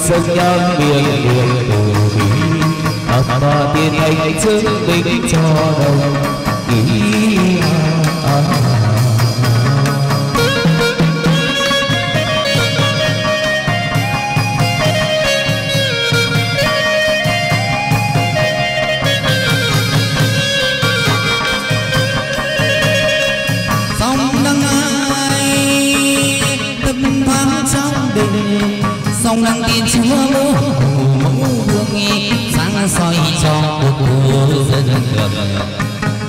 sân nhau miền biển từ bi, ấp ba tiên anh chứng minh cho đồng ý. Sông nắng tin chúa mẫu mẫu hương nghi sáng soi cho cuộc đời dân được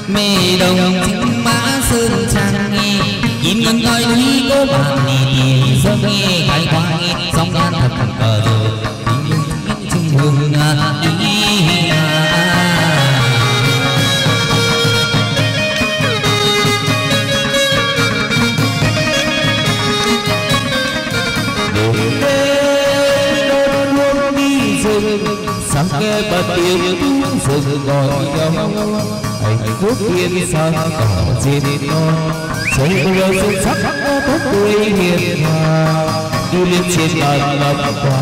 mê đồng chính mã sơn trang nghi nhìn ngân coi đi cô bạn đi tìm giấc nghi khai quang nghi sông nhan thật cờ rồi tình chung hương đi. Sáng nghe bật tiếng rừng gọi nhau, hạnh phúc yên sáng cỏ trên non, trời mưa xuân sắc tốt tươi hiền hòa, đưa lên trên bàn lòng qua.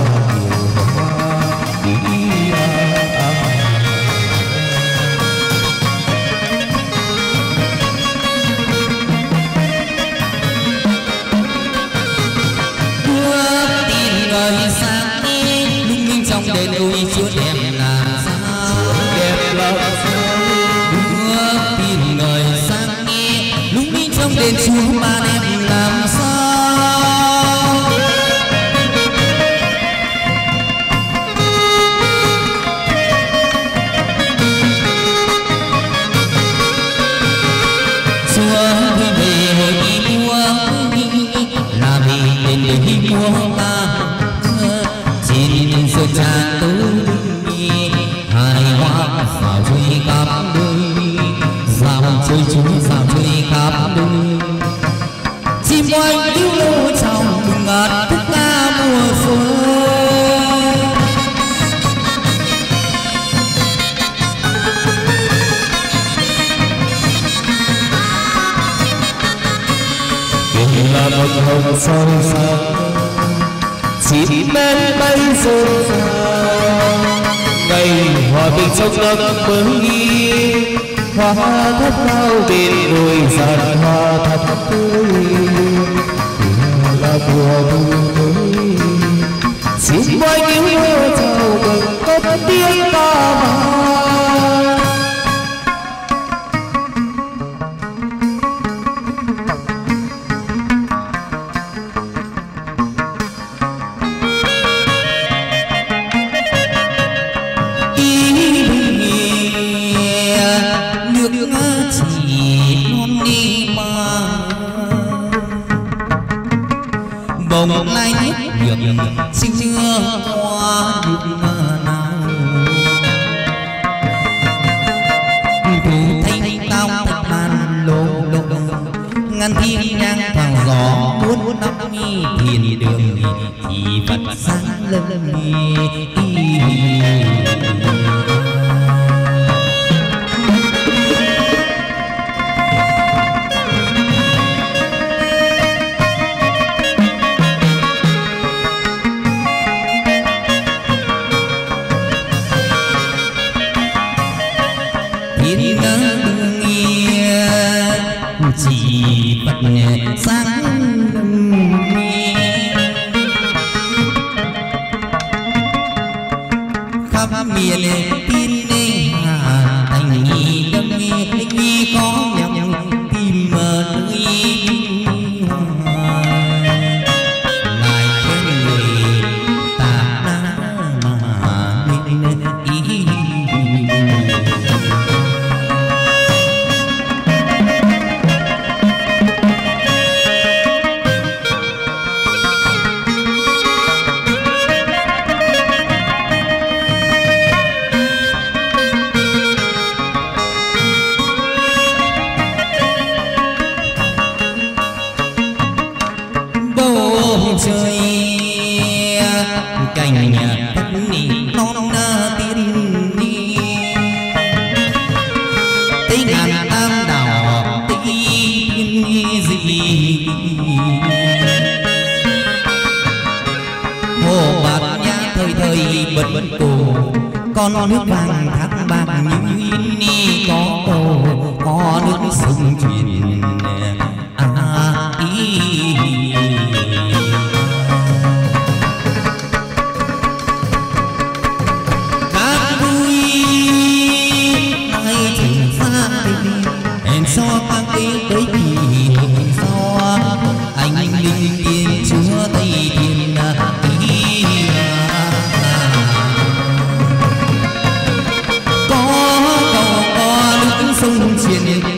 Đến chú bạn em làm sao xua vui về hồi đi mua là vì đến để đi mua ta chỉ nên xuân tràn tứ hai hoa xào chơi cặp đôi sao chơi chú sao chơi cặp đôi ngoài yêu lâu trong từng ngạt thức ca mùa xuân. Tình là một hồng sâu xa, chỉ bên bay rộn ràng. Ngày hòa bình trong năm mới hoa thắp cao bên đôi giàn hoa thắp tươi. Xin mọi người yêu chào mừng cất tiếng ca vang. Nước chỉ non đi mà bồng lai việc xin chưa qua được nào từ thanh tao thật màn lộn lộn ngăn thiên nhang thằng gió muốn nóc nghi thiền đường thì vật sáng lân chỉ bật sáng khắp miền tin đây hà thành nghi tâm nghi có nhầm tìm mờ đi lại thêm người ta mà nên ý. Cành nhà thất nỉ non tiên đi tinh ngàn tam đảo tinh gì hồ bạt nhà thờ đời thời bận cổ, con nước vàng thác bạc như yên ni có cầu, có nước sông truyền a ý. Các vui ai chẳng xa tình, hẹn so ta tới tới kỳ so anh linh tiên chúa tây thiên ý.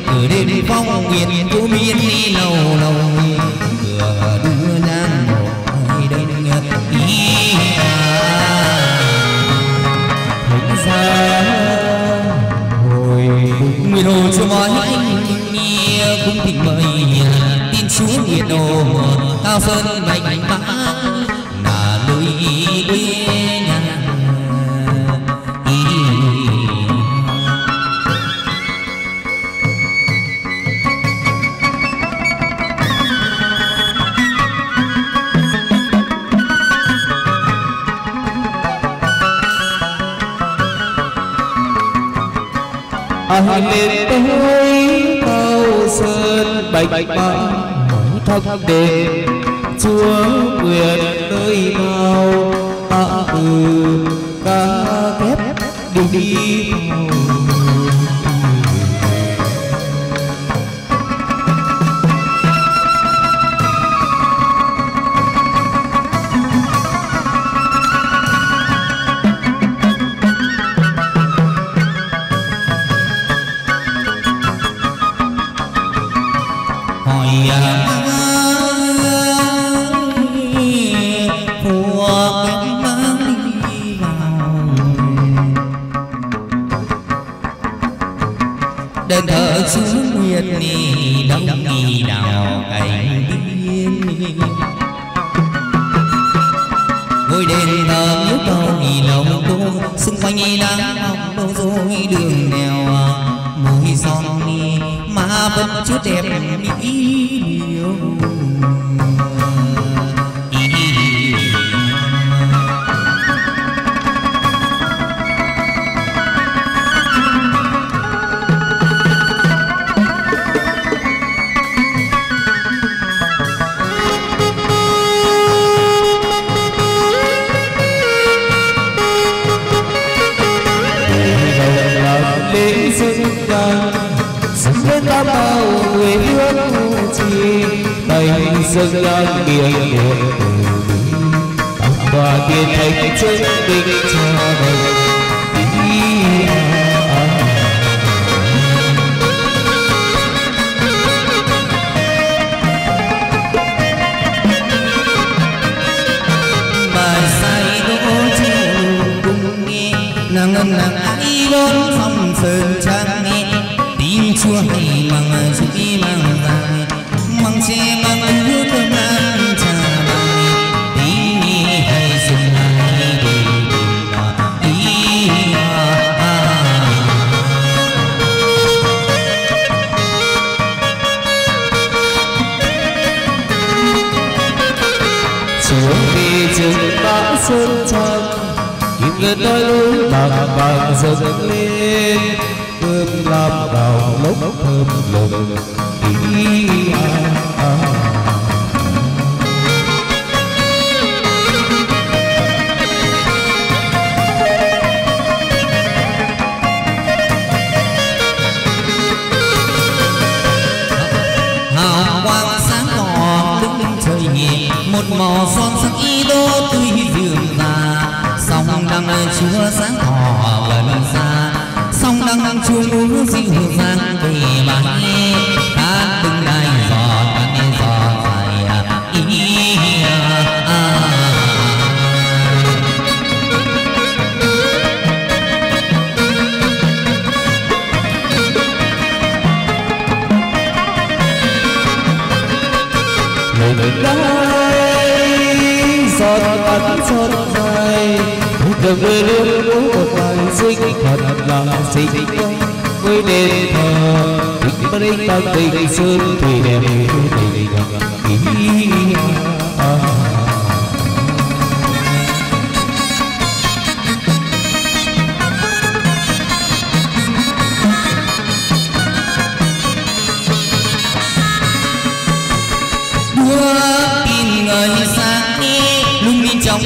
Ở đêm phong nguyện tu miên đi lâu lâu cửa đưa nam ngồi đây ngất ý thành ra hồi nguyện hồ chúa nói anh nghe cũng thỉnh mời tin chúa nguyện đồ cao sơn bạch mã là lối quê nhà. Lên tới cao sơn bạch mã thắp đền chúa nguyện nơi nào ta từ ca kép đi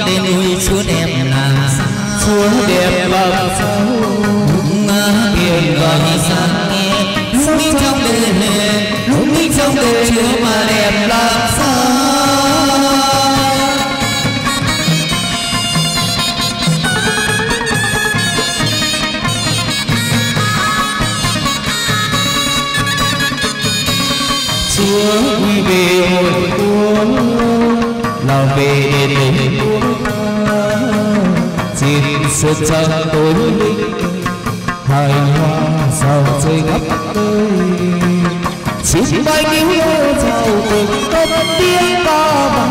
để nuôi chúa đẹp là chúa đẹp là ngã biển gọi sang nghe lúc đi trong đời này lúc đi trong đời chúa mà đẹp là chúa quy về hồi cuốn nào về để đến cuốn xin xuân trăng tối linh hài hoa sao rơi khắp nơi chín bay cứu nhau giàu cùng tóc tiếng ca vang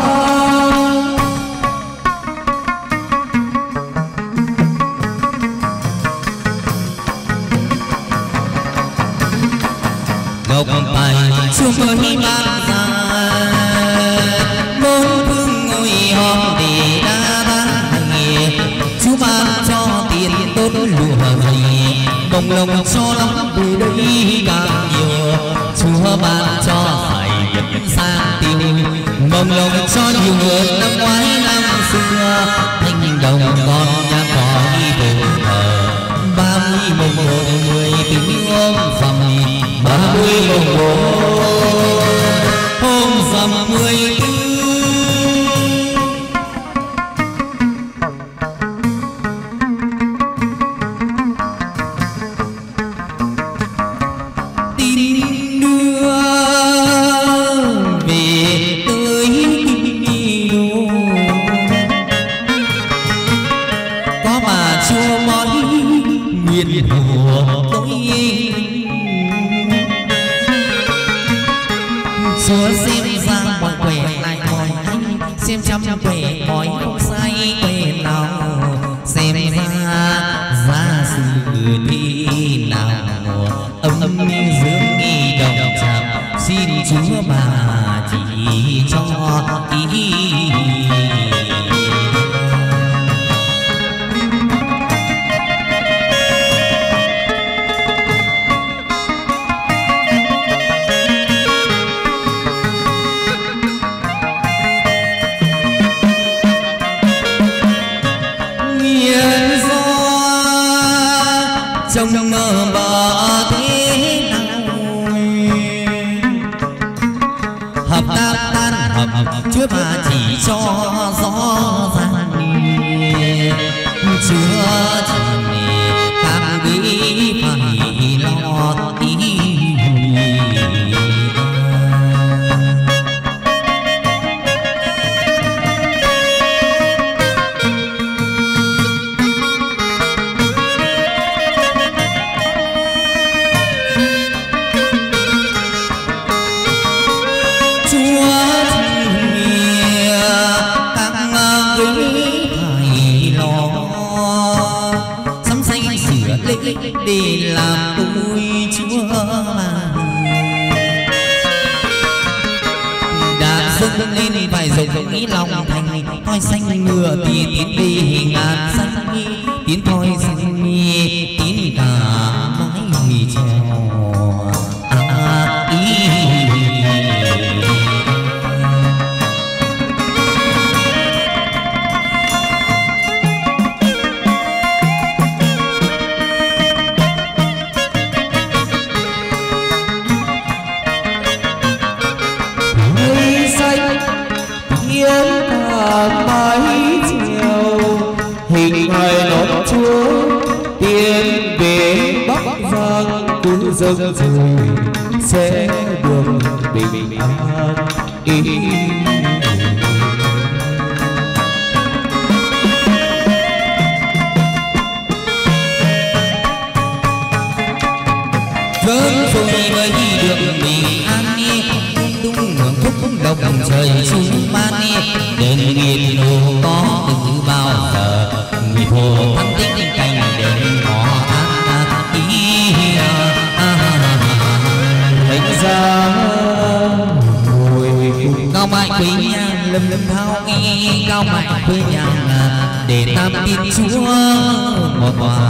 ngọc bài chuông hơi vang dài bốn phương ngồi họp để đa ban nghề chú ban cho tiền tốt lùa gì đồng lòng cho lắm từ đây càng nhiều chúa ban cho phải nhận sang tiêu đồng lòng cho nhiều người năm ngoái năm xưa thanh đồng con đã có đi về ba mươi mùng một người tính ôm phẩm ba mươi mùng một hôm rằm 14 Hãy subscribe cho kênh Ghiền Mì Gõ để không bỏ lỡ những video hấp dẫn.